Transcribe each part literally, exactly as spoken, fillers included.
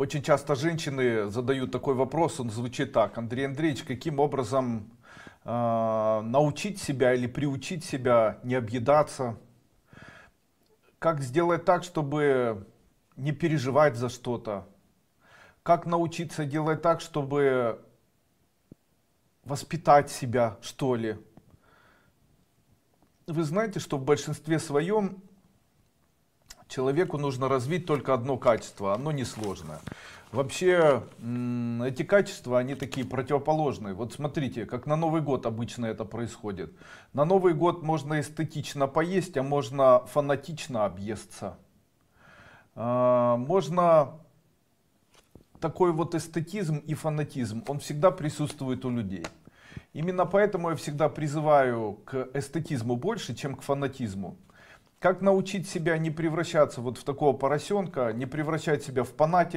Очень часто женщины задают такой вопрос, он звучит так: Андрей Андреевич, каким образом э, научить себя или приучить себя не объедаться? Как сделать так, чтобы не переживать за что-то? Как научиться делать так, чтобы воспитать себя, что ли? Вы знаете, что в большинстве своем человеку нужно развить только одно качество, оно несложное. Вообще эти качества, они такие противоположные. Вот смотрите, как на Новый год обычно это происходит. На Новый год можно эстетично поесть, а можно фанатично объесться. Можно такой вот эстетизм и фанатизм, он всегда присутствует у людей. Именно поэтому я всегда призываю к эстетизму больше, чем к фанатизму. Как научить себя не превращаться вот в такого поросенка, не превращать себя в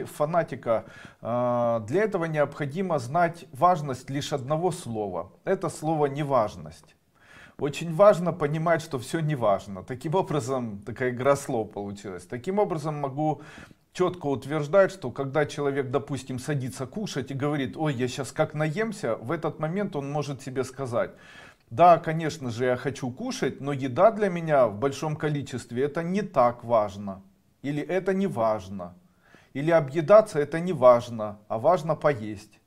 фанатика? Для этого необходимо знать важность лишь одного слова. Это слово неважность. Очень важно понимать, что все неважно. Таким образом, такая игра слов получилась. Таким образом, могу четко утверждать, что когда человек, допустим, садится кушать и говорит: ой, я сейчас как наемся, в этот момент он может себе сказать: да, конечно же, я хочу кушать, но еда для меня в большом количестве — это не так важно. Или это не важно. Или объедаться — это не важно, а важно поесть.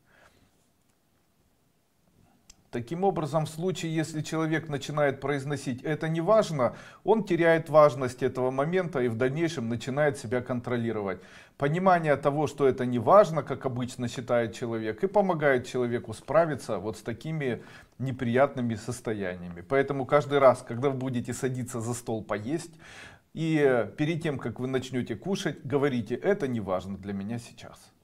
Таким образом, в случае, если человек начинает произносить «это не важно», он теряет важность этого момента и в дальнейшем начинает себя контролировать. Понимание того, что это не важно, как обычно считает человек, и помогает человеку справиться вот с такими неприятными состояниями. Поэтому каждый раз, когда вы будете садиться за стол поесть, и перед тем, как вы начнете кушать, говорите: «это не важно для меня сейчас».